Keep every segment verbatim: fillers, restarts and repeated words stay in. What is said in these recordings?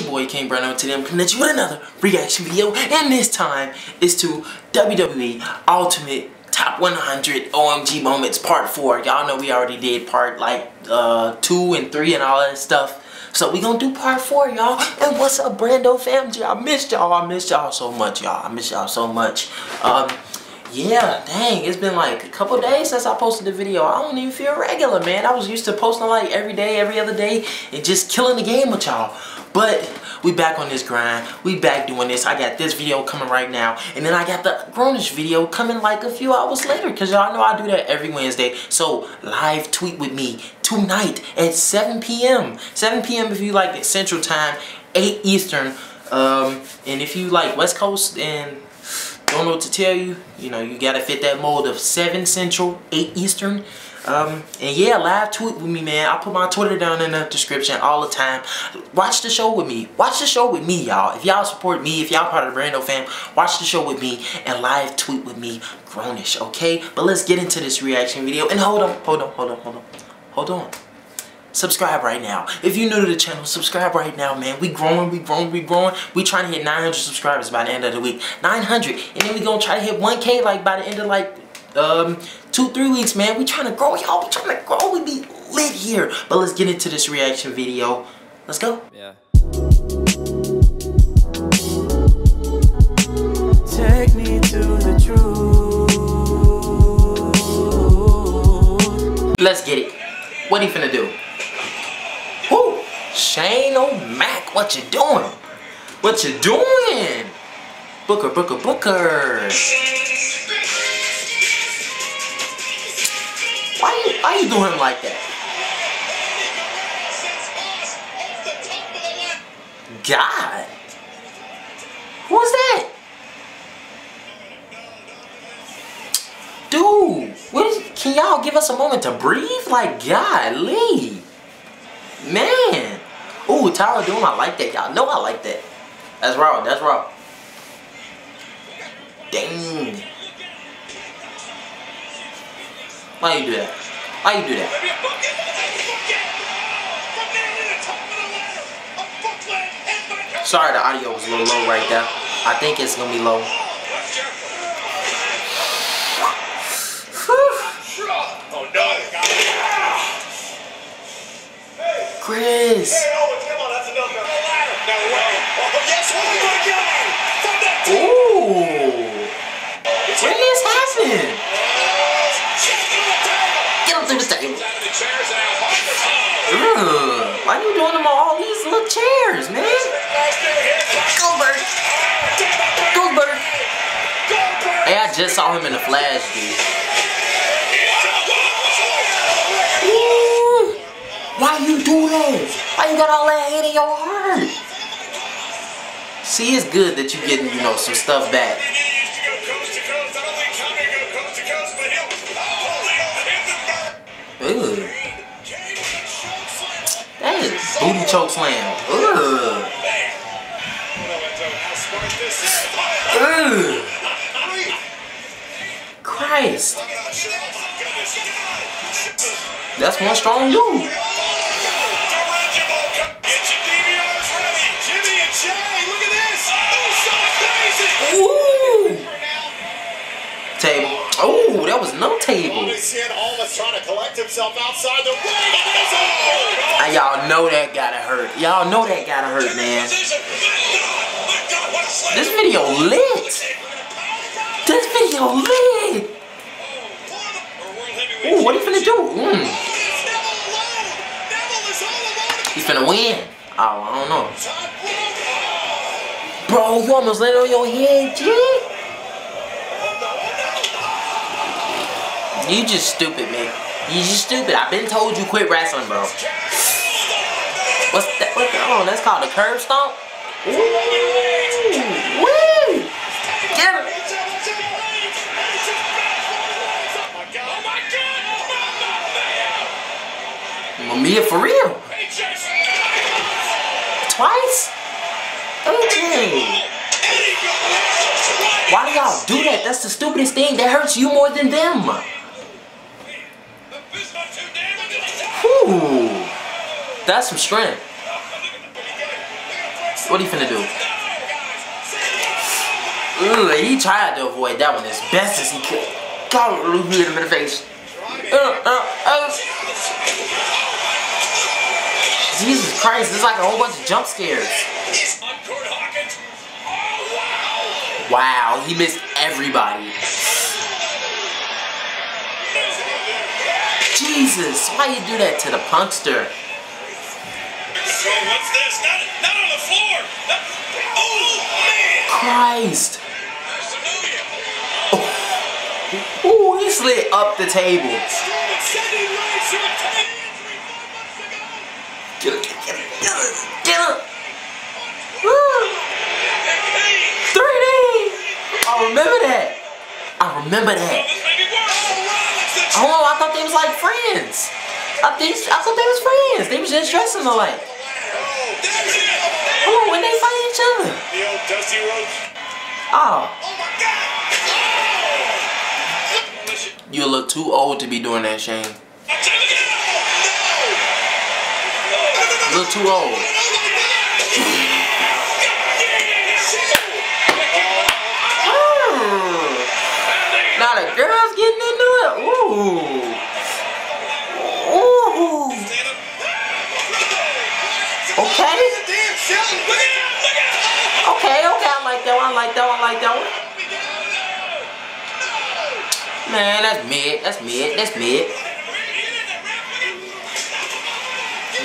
your boy King Brando, and today I'm coming at you with another reaction video, and this time is to W W E Ultimate Top one hundred O M G Moments Part four. Y'all know we already did part like uh, two and three and all that stuff, so we gonna do part four, y'all. And what's up, Brando family? I missed y'all, I missed y'all so much, y'all. I missed y'all so much. Um, Yeah, dang, it's been like a couple days since I posted the video. I don't even feel regular, man. I was used to posting like every day, every other day, and just killing the game with y'all. But we back on this grind. We back doing this. I got this video coming right now, and then I got the grownish video coming like a few hours later, because y'all know I do that every Wednesday. So live tweet with me tonight at seven P M seven P M if you like it, Central Time, eight Eastern. Um, and if you like West Coast and don't know what to tell you, you know, you gotta fit that mold of seven Central, eight Eastern. Um, and yeah, live tweet with me, man. I put my Twitter down in the description all the time. Watch the show with me. Watch the show with me, y'all. If y'all support me, if y'all part of the Brando fam, watch the show with me and live tweet with me, grownish, okay? But let's get into this reaction video. And hold on, hold on, hold on, hold on, hold on. Subscribe right now. If you're new to the channel, subscribe right now, man. We growing, we growing, we growing. We trying to hit nine hundred subscribers by the end of the week. nine hundred. And then we gonna try to hit one K like by the end of like um, two, three weeks, man. We trying to grow, y'all. We trying to grow. We be lit here. But let's get into this reaction video. Let's go. Yeah. Take me to the truth. Let's get it. What he finna do? Shane O'Mac, what you doing? What you doing? Booker, Booker, Booker. Why you, why you doing him like that? God. Who was that? Dude, what is, can y'all give us a moment to breathe? Like, golly. Man. Ooh, Tyler Doom, I like that. Y'all know I like that. That's raw, that's raw. Dang. Why you do that? Why you do that? Sorry, the audio was a little low right there. I think it's gonna be low. Oh no. Chris. Ooh. When this happened? Get him through the table. Ugh. Why are you doing them all these little chairs, man? Goldberg. Goldberg. Hey, I just saw him in the Flash, dude. Ooh. Why you do that? Why you got all that hate in your heart? See, it's good that you're getting, you know, some stuff back. Ugh. That is booty choke slam. Ugh. Ugh. Christ. That's one strong dude. Table. Oh, that was no table. Y'all know that gotta hurt. Y'all know that gotta hurt, man. This video lit. This video lit. Ooh, what he finna do? Mm. He finna win. Oh, I don't know. Bro, you almost laid on your head, G. You just stupid, man. You just stupid. I've been told you quit wrestling, bro. What's that? What's that? Oh, that's called a curb stomp? Ooh. Woo! Get him. Mamiya for real. Twice? Okay. Why do y'all do that? That's the stupidest thing. That hurts you more than them. Ooh, that's some strength. Chris, what are you finna do? Ooh, he tried to avoid that one as best as he could. God, Luke hit him in the face. Uh, uh, uh. Jesus Christ, this is like a whole bunch of jump scares. Wow, he missed everybody. Jesus, why you do that to the punkster? So what's this? Not, not on the floor! Not, oh man! Christ! Oh. Ooh, he slid up the table. Get him, get him, get him, get him! three D! I remember that! I remember that! Oh, I thought they was like friends! I, think, I thought they was friends! They was just dressing alike! Oh, when they fight each other. The old dusty road. Oh. Oh my God. You look too old to be doing that, Shane. You look too old. Ooh. Now the girls getting into it. Ooh. Ooh. Okay. Okay, okay, I like that one, I like that one, I like that one. Man, that's mid, that's mid, that's mid.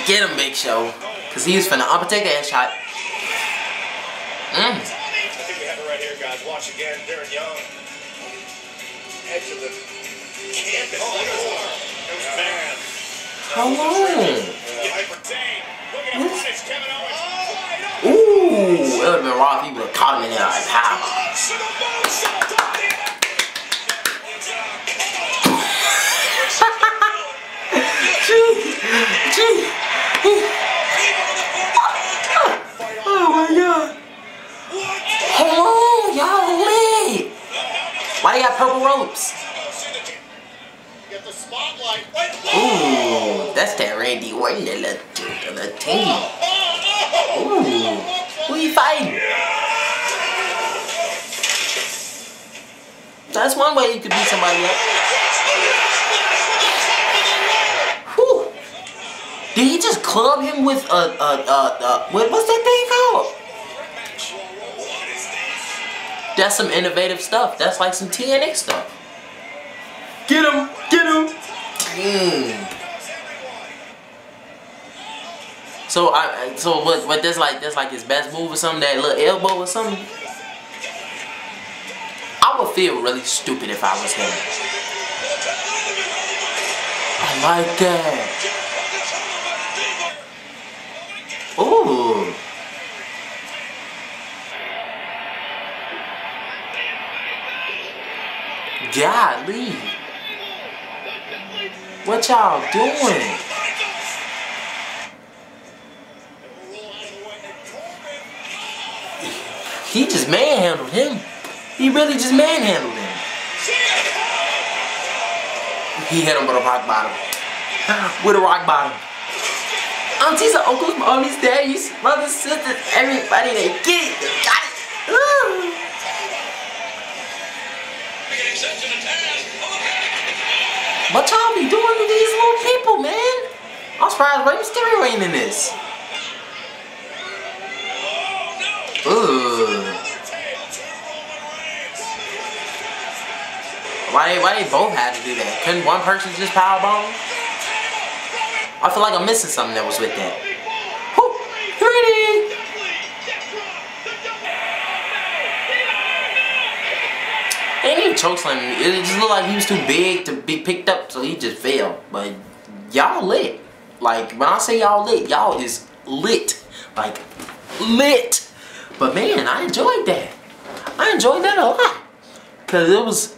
Get him, Big Show. Cause he's finna uppertake that shot. Mm. I think we have it right here, guys. Watch again, Darren Young. Head to the campus. Oh, it was bad. How long? Ooh, it would have been raw if he would have caught him in there like pow. Oh my God. Hello, y'all lit. Why they got purple ropes? Ooh, that's that Randy Orton, the little team. Ooh, who you fighting? That's one way you could beat somebody up. Whew. Did he just club him with a, a, a, a what's that thing called? That's some innovative stuff. That's like some T N A stuff. Get him! Get him! Mm. So I so what what this like this like his best move or something, that little elbow or something? I would feel really stupid if I was him. I like that. Ooh. Golly. What y'all doing? He just manhandled him. He really just manhandled him. He hit him with a rock bottom. With a rock bottom. Aunties and uncles, mommies, daddies, mothers, sisters, everybody, they get it. They got it. Ooh. What y'all be doing to these little people, man? I'm surprised Ray Mysterio ain't in this. Ooh. Why, why they both had to do that? Couldn't one person just powerbomb? I feel like I'm missing something that was with that. Whew, here it is. They didn't even chokeslam him. It just looked like he was too big to be picked up, so he just fell. But y'all lit. Like, when I say y'all lit, y'all is lit. Like, lit. But man, I enjoyed that. I enjoyed that a lot. Because it was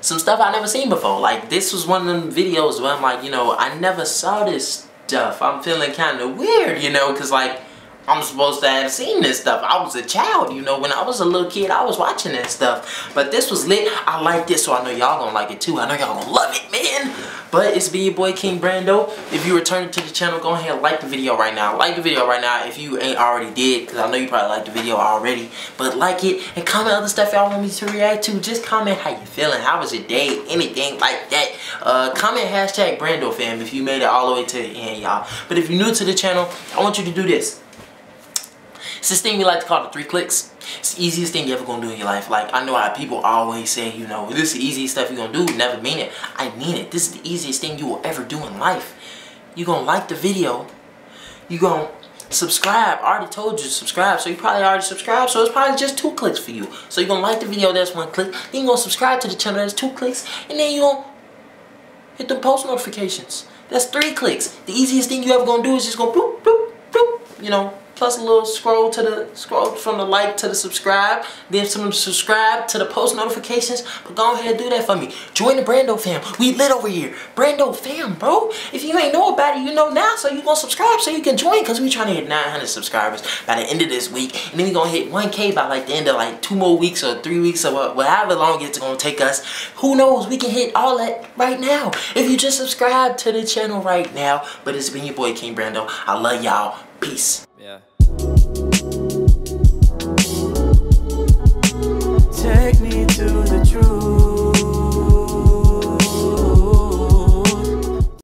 some stuff I never seen before. Like, this was one of them videos where I'm like, you know, I never saw this stuff. I'm feeling kind of weird, you know, because, like, I'm supposed to have seen this stuff. I was a child, you know, when I was a little kid, I was watching that stuff. But this was lit. I liked it, so I know y'all gonna like it too. I know y'all gonna love it, man. But it's me, your boy, King Brando. If you're returning to the channel, go ahead and like the video right now. Like the video right now if you ain't already did, because I know you probably liked the video already. But like it and comment other stuff y'all want me to react to. Just comment how you feeling. How was your day? Anything like that. Uh, comment hashtag Brando fam if you made it all the way to the end, y'all. But if you're new to the channel, I want you to do this. It's this thing we like to call the three clicks. It's the easiest thing you ever gonna do in your life. Like, I know how people always say, you know, this is the easiest stuff you're gonna do. Never mean it. I mean it. This is the easiest thing you will ever do in life. You're gonna like the video. You're gonna subscribe. I already told you to subscribe, so you probably already subscribed, so it's probably just two clicks for you. So you're gonna like the video, that's one click. Then you're gonna subscribe to the channel, that's two clicks. And then you're gonna hit the post notifications. That's three clicks. The easiest thing you ever gonna do is just go bloop, bloop, bloop, you know. Plus a little scroll to the scroll from the like to the subscribe, then some subscribe to the post notifications. But go ahead and do that for me. Join the Brando fam. We lit over here. Brando fam, bro. If you ain't know about it, you know now. So you gonna subscribe so you can join, because we trying to hit nine hundred subscribers by the end of this week, and then we gonna hit one K by like the end of like two more weeks or three weeks or whatever long it's gonna take us. Who knows? We can hit all that right now if you just subscribe to the channel right now. But it's been your boy King Brando. I love y'all. Peace. Yeah.